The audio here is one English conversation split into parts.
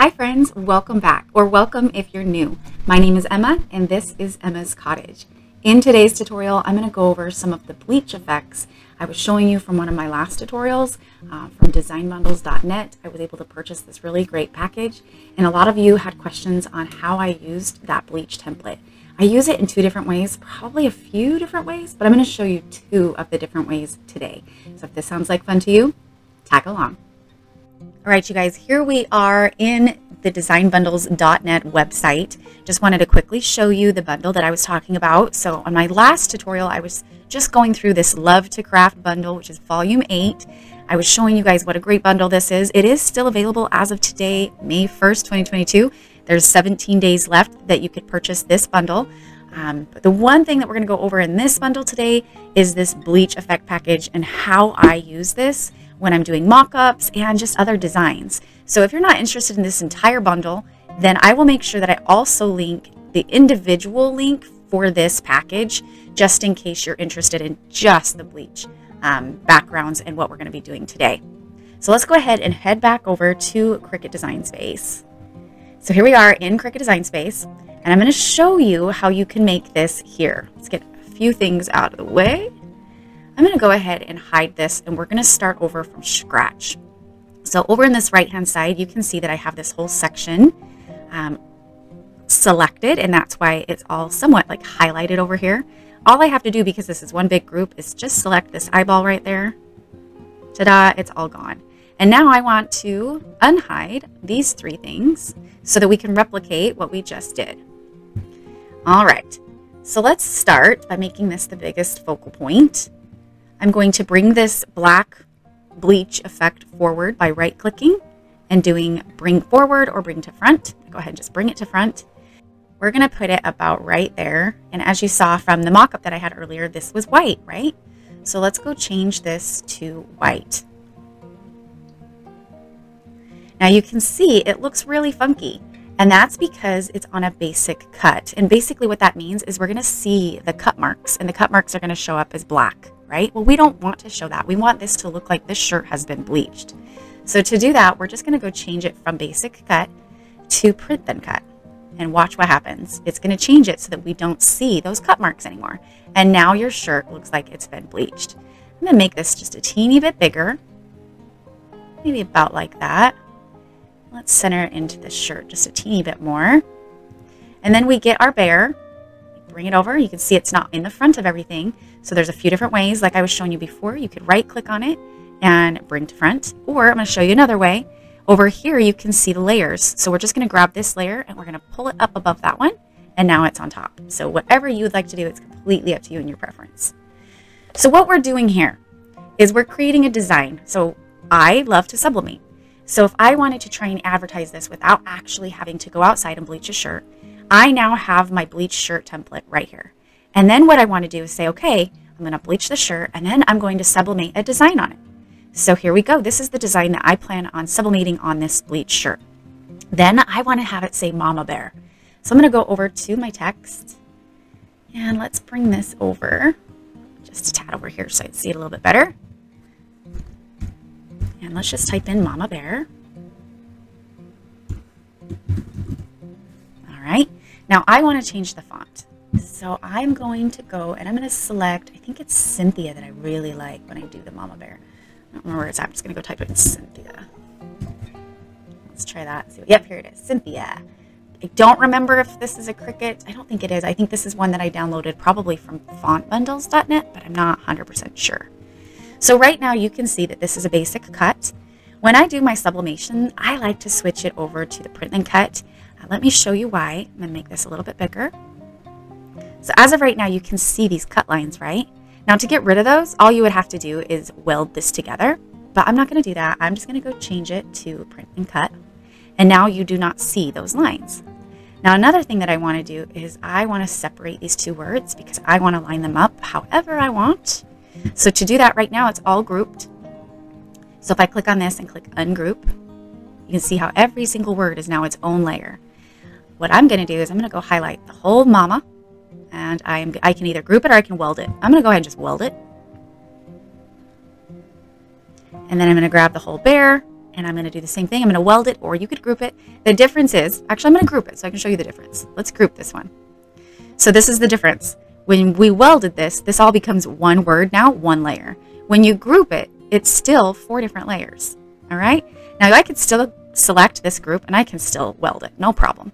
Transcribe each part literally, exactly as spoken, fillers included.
Hi friends, welcome back, or welcome if you're new. My name is Emma and this is Emma's Cottage. In today's tutorial, I'm going to go over some of the bleach effects I was showing you from one of my last tutorials uh, from design bundles dot net. I was able to purchase this really great package, and a lot of you had questions on how I used that bleach template. I use it in two different ways, probably a few different ways, but I'm going to show you two of the different ways today. So if this sounds like fun to you, tag along. All right, you guys, here we are in the design bundles dot net website. Just wanted to quickly show you the bundle that I was talking about. So on my last tutorial, I was just going through this Love to Craft bundle, which is volume eight. I was showing you guys what a great bundle this is. It is still available as of today, May first, twenty twenty-two. There's seventeen days left that you could purchase this bundle. Um, but the one thing that we're going to go over in this bundle today is this bleach effect package and how I use this when I'm doing mock-ups and just other designs. So if you're not interested in this entire bundle, then I will make sure that I also link the individual link for this package, just in case you're interested in just the bleach um, backgrounds and what we're going to be doing today. So let's go ahead and head back over to Cricut Design Space. So here we are in Cricut Design Space, and I'm going to show you how you can make this here. Let's get a few things out of the way. I'm going to go ahead and hide this, and we're going to start over from scratch. So over in this right hand side, you can see that I have this whole section um, selected, and that's why it's all somewhat like highlighted over here. All I have to do, because this is one big group, is just select this eyeball right there. Ta-da, it's all gone. And now I want to unhide these three things so that we can replicate what we just did. All right, so let's start by making this the biggest focal point. I'm going to bring this black bleach effect forward by right-clicking and doing bring forward or bring to front. Go ahead and just bring it to front. We're gonna put it about right there. And as you saw from the mock-up that I had earlier, this was white, right? So let's go change this to white. Now you can see it looks really funky, and that's because it's on a basic cut. And basically what that means is we're gonna see the cut marks, and the cut marks are gonna show up as black. Right? Well, we don't want to show that. We want this to look like this shirt has been bleached. So to do that, we're just going to go change it from basic cut to print then cut, and watch what happens. It's going to change it so that we don't see those cut marks anymore. And now your shirt looks like it's been bleached. I'm going to make this just a teeny bit bigger, maybe about like that. Let's center it into the shirt just a teeny bit more. And then we get our bear. Bring it over. You can see it's not in the front of everything. So there's a few different ways. Like I was showing you before, you could right click on it and bring to front, or I'm going to show you another way. Over here, you can see the layers. So we're just going to grab this layer and we're going to pull it up above that one. And now it's on top. So whatever you would like to do, it's completely up to you and your preference. So what we're doing here is we're creating a design. So I love to sublimate. So if I wanted to try and advertise this without actually having to go outside and bleach a shirt, I now have my bleach shirt template right here. And then what I want to do is say, okay, I'm going to bleach the shirt, and then I'm going to sublimate a design on it. So here we go. This is the design that I plan on sublimating on this bleach shirt. Then I want to have it say Mama Bear. So I'm going to go over to my text, and let's bring this over just a tad over here so I can see it a little bit better. And let's just type in Mama Bear. All right. Now I want to change the font. So I'm going to go and I'm going to select, I think it's Cynthia that I really like when I do the Mama Bear. I don't remember where it's at. I'm just going to go type in Cynthia. Let's try that. See what, yep, here it is. Cynthia. I don't remember if this is a Cricut. I don't think it is. I think this is one that I downloaded probably from font bundles dot net, but I'm not one hundred percent sure. So right now you can see that this is a basic cut. When I do my sublimation, I like to switch it over to the print and cut. Uh, let me show you why. I'm going to make this a little bit bigger. So as of right now, you can see these cut lines, right? Now to get rid of those, all you would have to do is weld this together, but I'm not going to do that. I'm just going to go change it to print and cut. And now you do not see those lines. Now, another thing that I want to do is I want to separate these two words because I want to line them up however I want. So to do that right now, it's all grouped. So if I click on this and click ungroup, you can see how every single word is now its own layer. What I'm going to do is I'm going to go highlight the whole mama. And I am I can either group it or I can weld it. I'm going to go ahead and just weld it. And then I'm going to grab the whole bear and I'm going to do the same thing. I'm going to weld it, or you could group it. The difference is, actually I'm going to group it so I can show you the difference. Let's group this one. So this is the difference. When we welded this, this all becomes one word now, one layer. When you group it, it's still four different layers. All right. Now I could still select this group and I can still weld it. No problem.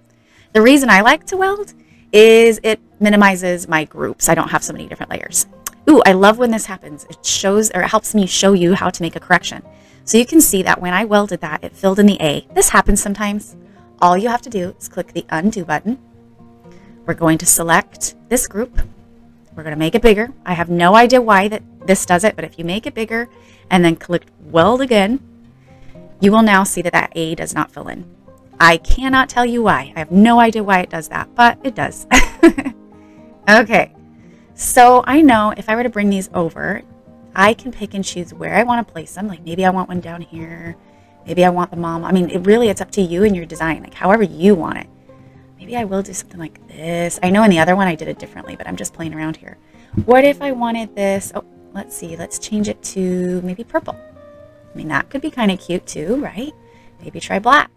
The reason I like to weld is it minimizes my groups. I don't have so many different layers. Ooh, I love when this happens. It shows, or it helps me show you how to make a correction. So you can see that when I welded that, it filled in the A. This happens sometimes. All you have to do is click the undo button. We're going to select this group. We're going to make it bigger. I have no idea why that this does it, but if you make it bigger and then click weld again, you will now see that that A does not fill in. I cannot tell you why. I have no idea why it does that, but it does. Okay, so I know if I were to bring these over, I can pick and choose where I want to place them. Like maybe I want one down here. Maybe I want the mom. I mean, it really, it's up to you and your design, like however you want it. Maybe I will do something like this. I know in the other one I did it differently, but I'm just playing around here. What if I wanted this? Oh, let's see. Let's change it to maybe purple. I mean, that could be kind of cute too, right? Maybe try black.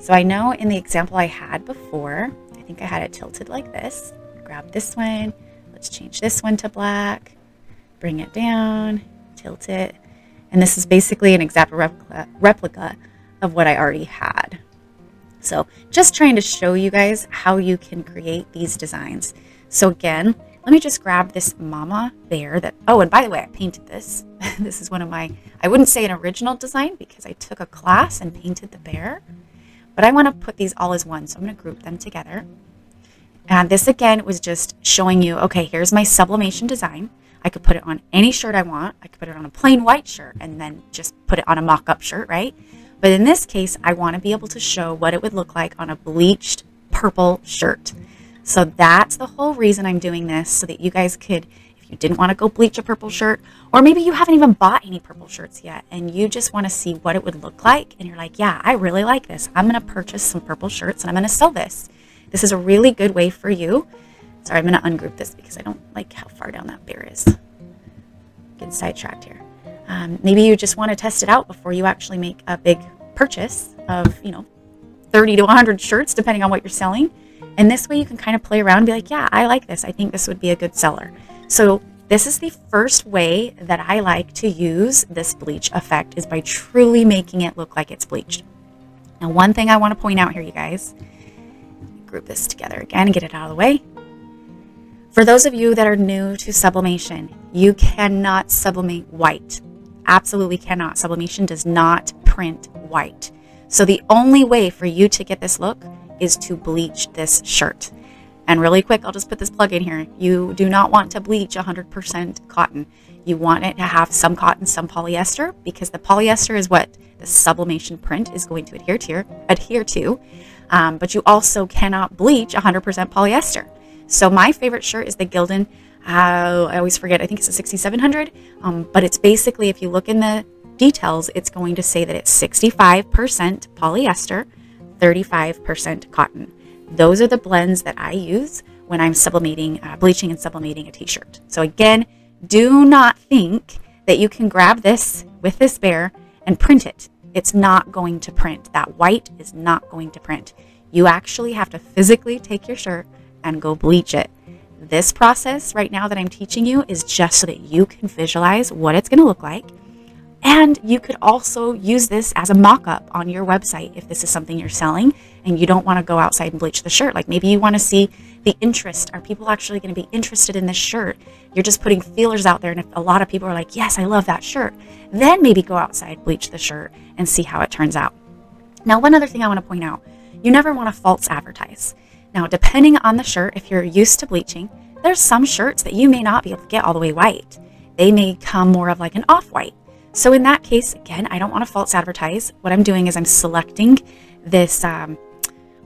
So I know in the example I had before, I think I had it tilted like this. Grab this one. Let's change this one to black. Bring it down, tilt it. And this is basically an exact replica, replica of what I already had. So just trying to show you guys how you can create these designs. So again, let me just grab this mama there that, oh, and by the way, I painted this. This is one of my, I wouldn't say an original design because I took a class and painted the bear, but I want to put these all as one. So I'm going to group them together. And this again was just showing you, okay, here's my sublimation design. I could put it on any shirt I want. I could put it on a plain white shirt and then just put it on a mock-up shirt, right? But in this case, I want to be able to show what it would look like on a bleached purple shirt. So that's the whole reason I'm doing this, so that you guys could, if you didn't want to go bleach a purple shirt, or maybe you haven't even bought any purple shirts yet and you just want to see what it would look like. And you're like, yeah, I really like this. I'm going to purchase some purple shirts and I'm going to sell this. This is a really good way for you. Sorry, I'm going to ungroup this because I don't like how far down that bear is. Getting sidetracked here. Um, maybe you just want to test it out before you actually make a big purchase of, you know, thirty to one hundred shirts, depending on what you're selling. And this way you can kind of play around and be like, yeah, I like this. I think this would be a good seller. So this is the first way that I like to use this bleach effect, is by truly making it look like it's bleached. Now, one thing I want to point out here, you guys, group this together again and get it out of the way. For those of you that are new to sublimation, you cannot sublimate white. Absolutely cannot. Sublimation does not print white. So the only way for you to get this look is to bleach this shirt. And really quick, I'll just put this plug in here. You do not want to bleach one hundred percent cotton. You want it to have some cotton, some polyester, because the polyester is what the sublimation print is going to adhere to. Adhere to. Um, but you also cannot bleach one hundred percent polyester. So my favorite shirt is the Gildan. Uh, I always forget. I think it's a sixty-seven hundred, um, but it's basically, if you look in the details, it's going to say that it's sixty-five percent polyester, thirty-five percent cotton. Those are the blends that I use when I'm sublimating, uh, bleaching and sublimating a t-shirt. So again, do not think that you can grab this with this bear and print it. It's not going to print. That white is not going to print. You actually have to physically take your shirt and go bleach it. This process right now that I'm teaching you is just so that you can visualize what it's going to look like. And you could also use this as a mock-up on your website if this is something you're selling and you don't want to go outside and bleach the shirt. Like maybe you want to see the interest. Are people actually going to be interested in this shirt? You're just putting feelers out there, and if a lot of people are like, yes, I love that shirt, then maybe go outside, bleach the shirt, and see how it turns out. Now, one other thing I want to point out, you never want to false advertise. Now, depending on the shirt, if you're used to bleaching, there's some shirts that you may not be able to get all the way white. They may come more of like an off-white. So in that case, again, I don't want to false advertise. What I'm doing is I'm selecting this um,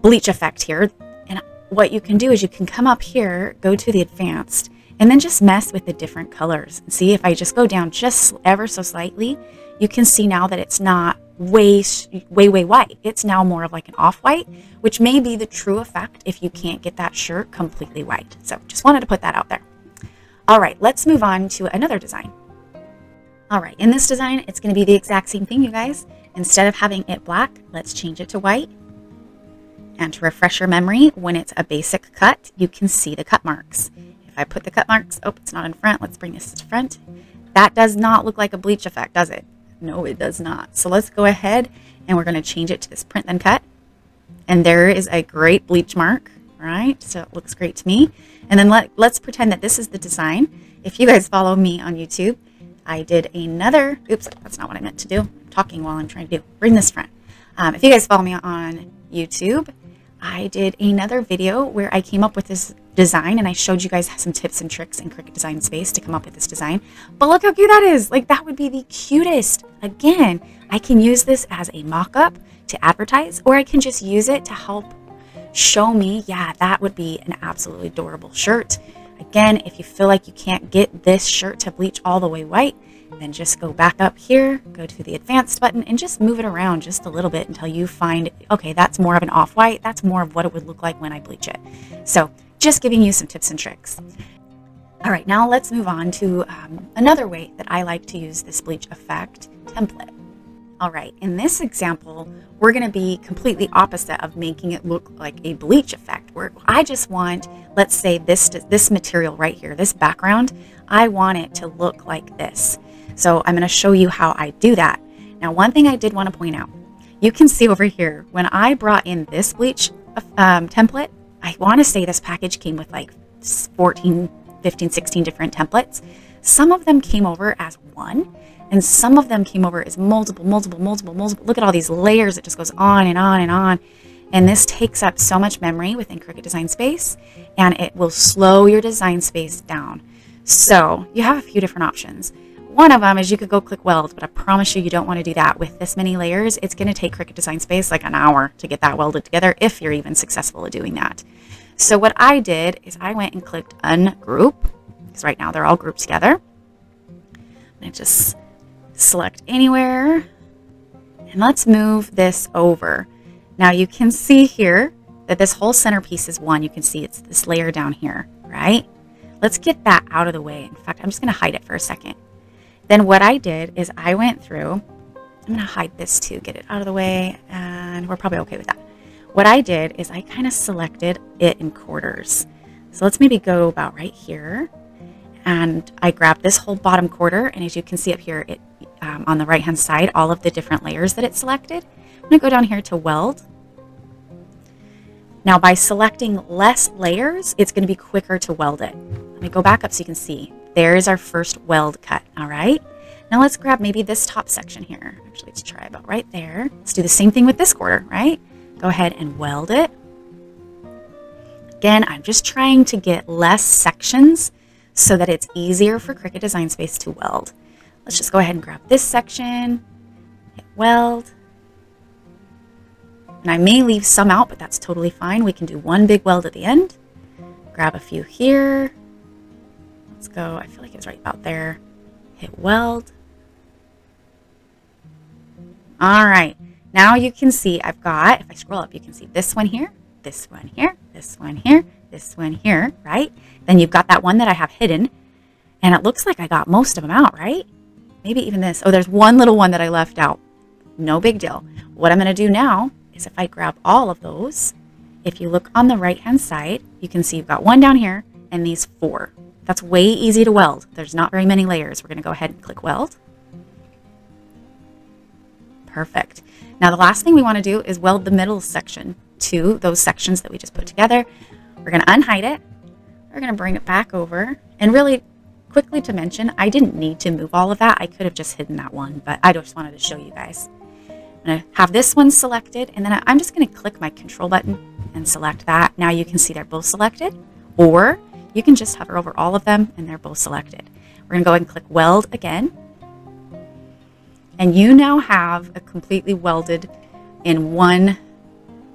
bleach effect here. And what you can do is you can come up here, go to the advanced, and then just mess with the different colors. See, if I just go down just ever so slightly, you can see now that it's not way, way, way white. It's now more of like an off-white, which may be the true effect if you can't get that shirt completely white. So just wanted to put that out there. All right, let's move on to another design. All right, in this design, it's going to be the exact same thing, you guys. Instead of having it black, let's change it to white. And to refresh your memory, when it's a basic cut, you can see the cut marks. If I put the cut marks, oh, it's not in front. Let's bring this to front. That does not look like a bleach effect, does it? No, it does not. So let's go ahead and we're going to change it to this print then cut. And there is a great bleach mark, right? So it looks great to me. And then let, let's pretend that this is the design. If you guys follow me on YouTube, I did another, oops, that's not what I meant to do. I'm talking while I'm trying to do, bring this front. Um, if you guys follow me on YouTube, I did another video where I came up with this design and I showed you guys some tips and tricks in Cricut Design Space to come up with this design. But look how cute that is. Like, that would be the cutest. Again, I can use this as a mock-up to advertise, or I can just use it to help show me, yeah, that would be an absolutely adorable shirt. Again, if you feel like you can't get this shirt to bleach all the way white, then just go back up here, go to the advanced button and just move it around just a little bit until you find, okay, that's more of an off-white. That's more of what it would look like when I bleach it. So just giving you some tips and tricks. All right, now let's move on to um, another way that I like to use this bleach effect template. All right, in this example, we're gonna be completely opposite of making it look like a bleach effect, where I just want, let's say this, this material right here, this background, I want it to look like this. So I'm gonna show you how I do that. Now, one thing I did wanna point out, you can see over here, when I brought in this bleach um, template, I wanna say this package came with like fourteen, fifteen, sixteen different templates. Some of them came over as one, and some of them came over as multiple, multiple, multiple, multiple. Look at all these layers. It just goes on and on and on. And this takes up so much memory within Cricut Design Space, and it will slow your design space down. So you have a few different options. One of them is you could go click weld, but I promise you, you don't want to do that. With this many layers, it's going to take Cricut Design Space like an hour to get that welded together, if you're even successful at doing that. So what I did is I went and clicked ungroup, because right now they're all grouped together. And I just select anywhere, and let's move this over. Now you can see here that this whole centerpiece is one. You can see it's this layer down here, right? Let's get that out of the way. In fact, I'm just going to hide it for a second. Then what I did is I went through, I'm going to hide this too, get it out of the way, and we're probably okay with that. What I did is I kind of selected it in quarters. So let's maybe go about right here, and I grabbed this whole bottom quarter, and as you can see up here, it um, on the right hand side, all of the different layers that it selected. I'm going to go down here to weld. Now by selecting less layers, it's going to be quicker to weld it. Let me go back up so you can see. There's our first weld cut. All right, now let's grab maybe this top section here. Actually, let's try about right there. Let's do the same thing with this quarter, right? Go ahead and weld it. Again, I'm just trying to get less sections so that it's easier for Cricut Design Space to weld. Let's just go ahead and grab this section, hit weld. And I may leave some out, but that's totally fine. We can do one big weld at the end. Grab a few here. Let's go, I feel like it's right about there. Hit weld. All right, now you can see I've got, if I scroll up, you can see this one here, this one here, this one here, this one here, right? Then you've got that one that I have hidden, and it looks like I got most of them out, right? Maybe even this. Oh, there's one little one that I left out. No big deal. What I'm going to do now is if I grab all of those, if you look on the right-hand side, you can see you've got one down here and these four. That's way easy to weld. There's not very many layers. We're going to go ahead and click weld. Perfect. Now, the last thing we want to do is weld the middle section to those sections that we just put together. We're going to unhide it. We're going to bring it back over. And really quickly to mention, I didn't need to move all of that. I could have just hidden that one, but I just wanted to show you guys. I'm going to have this one selected, and then I'm just going to click my control button and select that. Now you can see they're both selected, or you can just hover over all of them and they're both selected. We're going to go ahead and click weld again. And you now have a completely welded in one,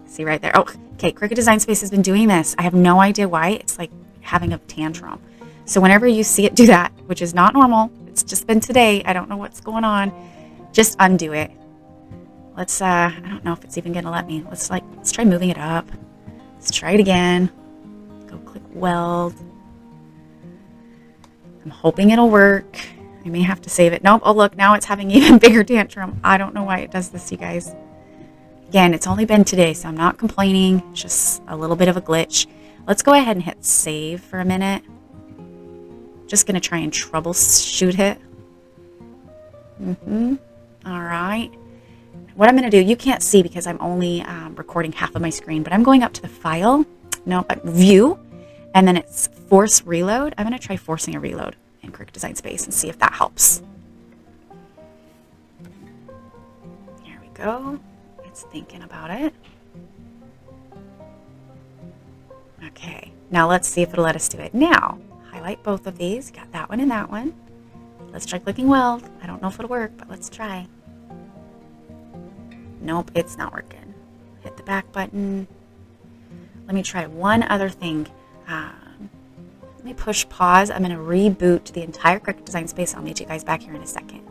see right there. Oh, okay. Cricut Design Space has been doing this. I have no idea why. It's like having a tantrum. So whenever you see it do that, which is not normal, it's just been today, I don't know what's going on, just undo it. Let's, uh, I don't know if it's even going to let me. Let's like, let's try moving it up. Let's try it again. Go click weld. I'm hoping it'll work. I may have to save it. Nope. Oh, look, now it's having an even bigger tantrum. I don't know why it does this, you guys. Again, it's only been today, so I'm not complaining. It's just a little bit of a glitch. Let's go ahead and hit save for a minute. Just going to try and troubleshoot it. Mm-hmm. All right. What I'm going to do, you can't see because I'm only um, recording half of my screen, but I'm going up to the file. No, uh, view. And then it's force reload. I'm going to try forcing a reload in Cricut Design Space and see if that helps. There we go. It's thinking about it. Okay, now let's see if it'll let us do it. Now, highlight both of these. Got that one and that one. Let's try clicking weld. I don't know if it'll work, but let's try. Nope, it's not working. Hit the back button. Let me try one other thing. Um, let me push pause. I'm going to reboot the entire Cricut Design Space. I'll meet you guys back here in a second.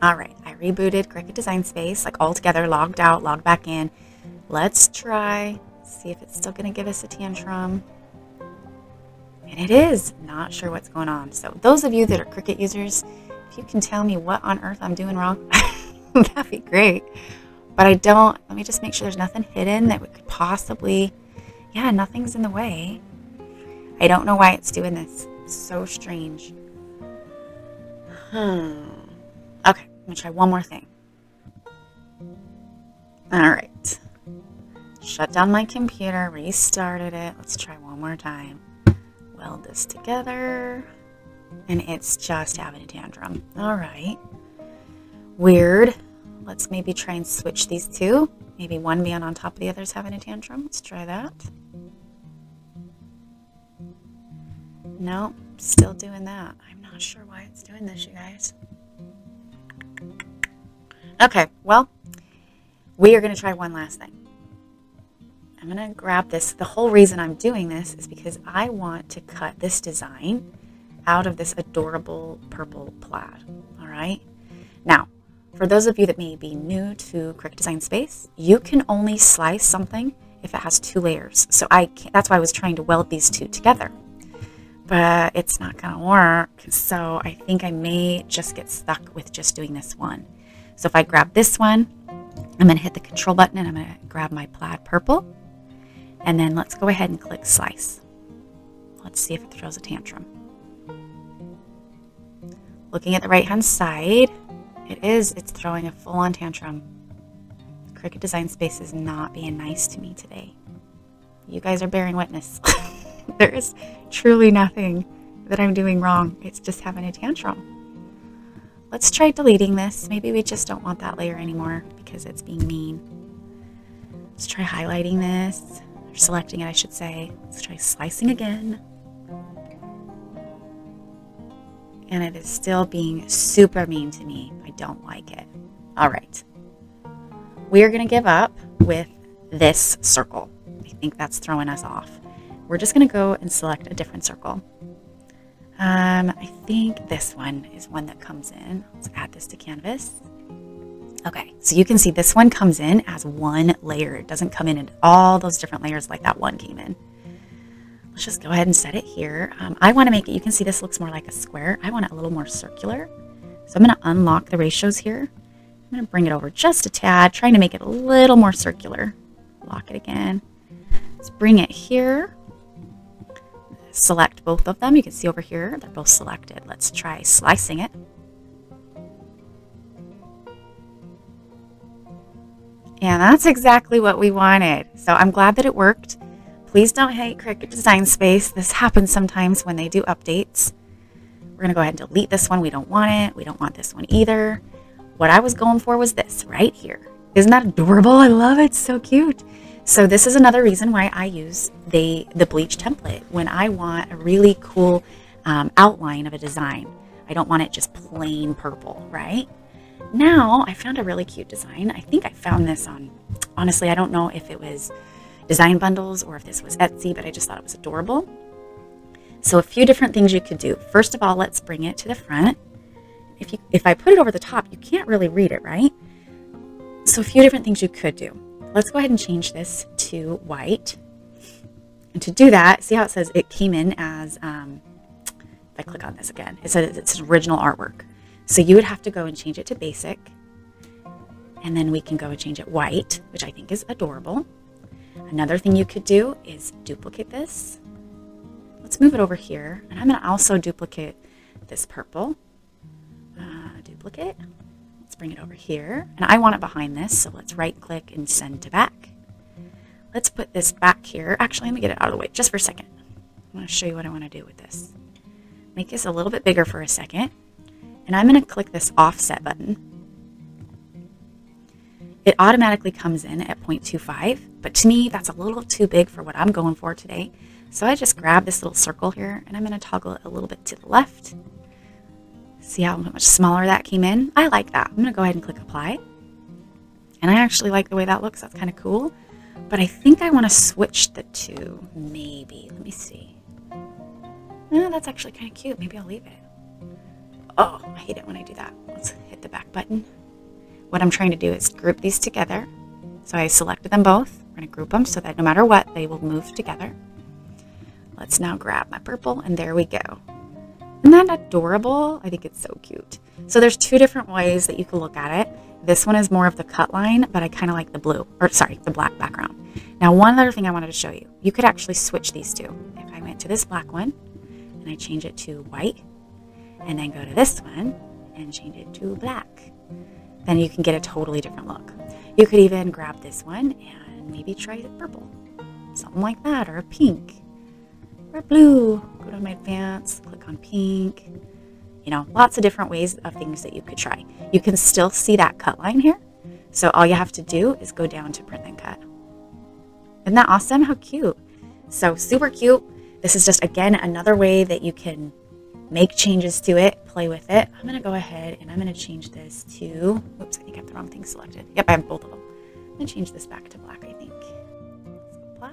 All right, I rebooted Cricut Design Space, like all together, logged out, logged back in. Let's try. See if it's still going to give us a tantrum. And it is. Not sure what's going on. So those of you that are Cricut users, if you can tell me what on earth I'm doing wrong, that'd be great. But I don't. Let me just make sure there's nothing hidden that we could possibly. Yeah, nothing's in the way. I don't know why it's doing this. It's so strange. Hmm. Okay, I'm going to try one more thing. All right. Shut down my computer, restarted it. Let's try one more time. Weld this together. And it's just having a tantrum. All right. Weird. Let's maybe try and switch these two. Maybe one being on top of the other is having a tantrum. Let's try that. Nope, still doing that. I'm not sure why it's doing this, you guys. Okay, well, we are going to try one last thing. I'm going to grab this. The whole reason I'm doing this is because I want to cut this design out of this adorable purple plaid. All right. Now, for those of you that may be new to Cricut Design Space, you can only slice something if it has two layers. So I can't, that's why I was trying to weld these two together. But it's not going to work. So I think I may just get stuck with just doing this one. So if I grab this one, I'm going to hit the control button and I'm going to grab my plaid purple. And then let's go ahead and click slice. Let's see if it throws a tantrum. Looking at the right hand side, it is, it's throwing a full on tantrum. Cricut Design Space is not being nice to me today. You guys are bearing witness. There is truly nothing that I'm doing wrong. It's just having a tantrum. Let's try deleting this. Maybe we just don't want that layer anymore because it's being mean. Let's try highlighting this, or selecting it, I should say. Let's try slicing again. And it is still being super mean to me. I don't like it. All right. We are going to give up with this circle. I think that's throwing us off. We're just going to go and select a different circle. Um, I think this one is one that comes in. Let's add this to canvas. Okay, so you can see this one comes in as one layer. It doesn't come in in all those different layers like that one came in. Let's just go ahead and set it here. Um, I want to make it, you can see this looks more like a square. I want it a little more circular. So I'm going to unlock the ratios here. I'm going to bring it over just a tad, trying to make it a little more circular. Lock it again. Let's bring it here. Select both of them. You can see over here, they're both selected. Let's try slicing it. And that's exactly what we wanted. So I'm glad that it worked. Please don't hate Cricut Design Space. This happens sometimes when they do updates. We're going to go ahead and delete this one. We don't want it. We don't want this one either. What I was going for was this right here. Isn't that adorable? I love it. It's so cute. So this is another reason why I use the, the bleach template when I want a really cool um, outline of a design. I don't want it just plain purple, right? Now I found a really cute design. I think I found this on, honestly, I don't know if it was Design Bundles or if this was Etsy, but I just thought it was adorable. So a few different things you could do. First of all, let's bring it to the front. If, you, if I put it over the top, you can't really read it, right? So a few different things you could do. Let's go ahead and change this to white. And to do that, see how it says it came in as um, I click on this again, it says it's original artwork. So you would have to go and change it to basic. And then we can go and change it white, which I think is adorable. Another thing you could do is duplicate this. Let's move it over here. And I'm going to also duplicate this purple. Uh, duplicate. Let's bring it over here. And I want it behind this. So let's right click and send to back. Let's put this back here. Actually, let me get it out of the way just for a second. I want to show you what I want to do with this. Make this a little bit bigger for a second. And I'm going to click this offset button. It automatically comes in at zero point two five, but to me, that's a little too big for what I'm going for today. So I just grab this little circle here and I'm going to toggle it a little bit to the left. See how much smaller that came in? I like that. I'm going to go ahead and click apply. And I actually like the way that looks. That's kind of cool. But I think I want to switch the two, maybe. Let me see. No, that's actually kind of cute. Maybe I'll leave it. Oh, I hate it when I do that. Let's hit the back button. What I'm trying to do is group these together. So I selected them both. We're going to group them so that no matter what, they will move together. Let's now grab my purple, and there we go. Isn't that adorable? I think it's so cute. So there's two different ways that you can look at it. This one is more of the cut line, but I kind of like the blue, or sorry, the black background. Now, one other thing I wanted to show you. You could actually switch these two. If I went to this black one, and I change it to white, and then go to this one, and change it to black. Then you can get a totally different look. You could even grab this one and maybe try purple, something like that, or a pink, or a blue. Go to my advanced, click on pink. You know, lots of different ways of things that you could try. You can still see that cut line here. So all you have to do is go down to print and cut. Isn't that awesome? How cute. So super cute. This is just, again, another way that you can make changes to it, play with it. I'm gonna go ahead and I'm gonna change this to, oops, I think I have the wrong thing selected. Yep, I have both of them. I'm gonna change this back to black, I think. Let's go black.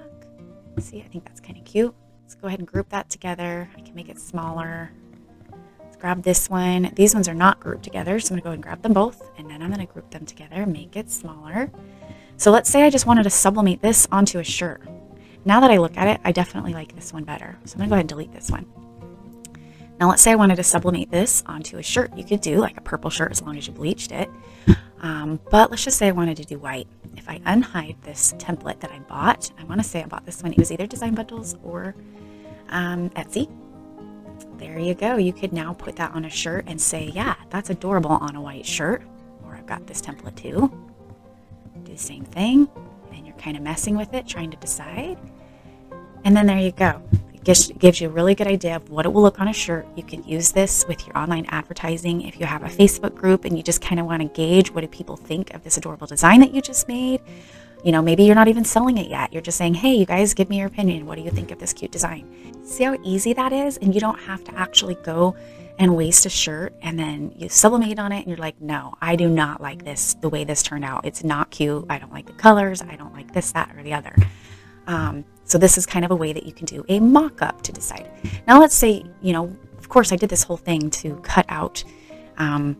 See, I think that's kind of cute. Let's go ahead and group that together. I can make it smaller. Let's grab this one. These ones are not grouped together, so I'm gonna go ahead and grab them both, and then I'm gonna group them together, make it smaller. So let's say I just wanted to sublimate this onto a shirt. Now that I look at it, I definitely like this one better. So I'm gonna go ahead and delete this one. Now, let's say I wanted to sublimate this onto a shirt. You could do like a purple shirt as long as you bleached it. Um, but let's just say I wanted to do white. If I unhide this template that I bought, I want to say I bought this one. It was either Design Bundles or um, Etsy. There you go. You could now put that on a shirt and say, yeah, that's adorable on a white shirt. Or I've got this template too. Do the same thing. And you're kind of messing with it, trying to decide. And then there you go. Gives you a really good idea of what it will look on a shirt. You can use this with your online advertising. If you have a Facebook group and you just kind of want to gauge what do people think of this adorable design that you just made. You know, maybe you're not even selling it yet. You're just saying, hey, you guys, give me your opinion. What do you think of this cute design? See how easy that is? And you don't have to actually go and waste a shirt and then you sublimate on it and you're like, no, I do not like this, the way this turned out. It's not cute. I don't like the colors. I don't like this, that, or the other. Um, So this is kind of a way that you can do a mock-up to decide. Now let's say, you know, of course I did this whole thing to cut out um,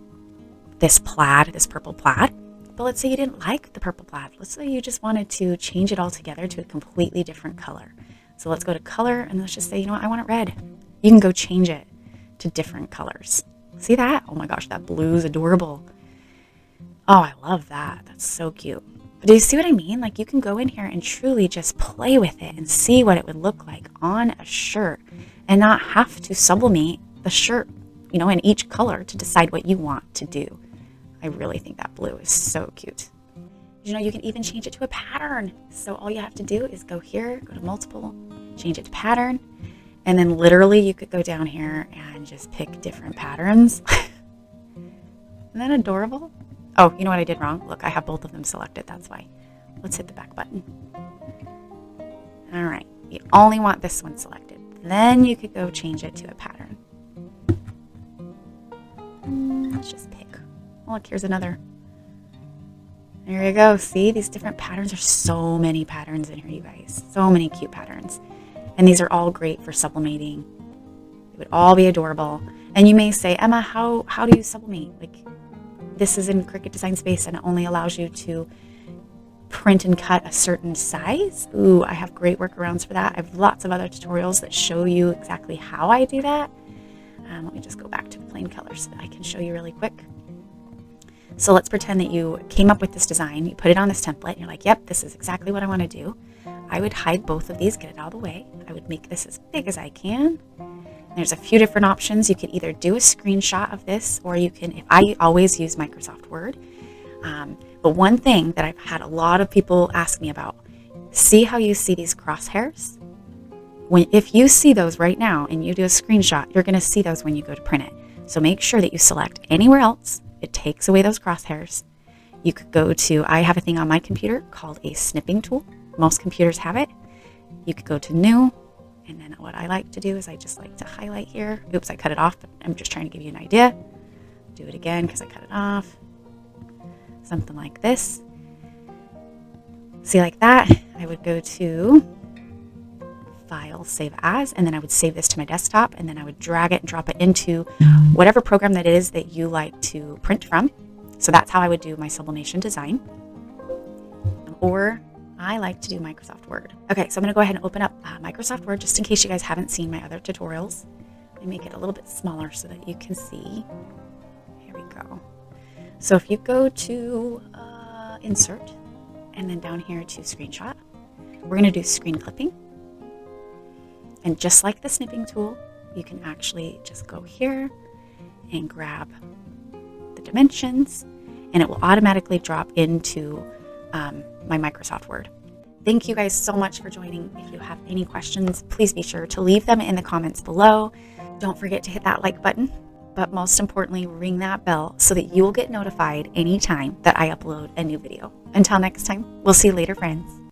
this plaid, this purple plaid, but let's say you didn't like the purple plaid. Let's say you just wanted to change it all together to a completely different color. So let's go to color and let's just say, you know what, I want it red. You can go change it to different colors. See that? Oh my gosh, that blue is adorable. Oh, I love that. That's so cute. But do you see what I mean? Like, you can go in here and truly just play with it and see what it would look like on a shirt and not have to sublimate the shirt, you know, in each color to decide what you want to do. I really think that blue is so cute. You know, you can even change it to a pattern. So all you have to do is go here, go to multiple, change it to pattern. And then literally you could go down here and just pick different patterns. Isn't that adorable? Oh, you know what I did wrong? Look, I have both of them selected, that's why. Let's hit the back button. All right, you only want this one selected. Then you could go change it to a pattern. Mm, let's just pick. Look, here's another. There you go, see? These different patterns. There's so many patterns in here, you guys. So many cute patterns. And these are all great for sublimating. They would all be adorable. And you may say, Emma, how, how do you sublimate? Like, this is in Cricut Design Space and it only allows you to print and cut a certain size. Ooh, I have great workarounds for that. I have lots of other tutorials that show you exactly how I do that. Um, let me just go back to plain colors so that I can show you really quick. So let's pretend that you came up with this design, you put it on this template, and you're like, yep, this is exactly what I want to do. I would hide both of these, get it out of the way. I would make this as big as I can. And there's a few different options. You could either do a screenshot of this, or you can, if I always use Microsoft Word. Um, but one thing that I've had a lot of people ask me about, see how you see these crosshairs? When, if you see those right now and you do a screenshot, you're going to see those when you go to print it. So make sure that you select anywhere else. It takes away those crosshairs. You could go to, I have a thing on my computer called a snipping tool. Most computers have it. You could go to new, and then what I like to do is I just like to highlight here. Oops, I cut it off, but I'm just trying to give you an idea. Do it again because I cut it off. Something like this. See, like that, I would go to File, Save As, and then I would save this to my desktop, and then I would drag it and drop it into whatever program that it is that you like to print from. So that's how I would do my sublimation design. Or I like to do Microsoft Word. Okay, so I'm going to go ahead and open up uh, Microsoft Word just in case you guys haven't seen my other tutorials. I make it a little bit smaller so that you can see. Here we go. So if you go to uh, Insert, and then down here to Screenshot, we're going to do Screen Clipping. And just like the snipping tool, you can actually just go here and grab the dimensions, and it will automatically drop into um, my Microsoft Word. Thank you guys so much for joining. If you have any questions, please be sure to leave them in the comments below. Don't forget to hit that like button, but most importantly, ring that bell so that you will get notified anytime that I upload a new video. Until next time, we'll see you later, friends.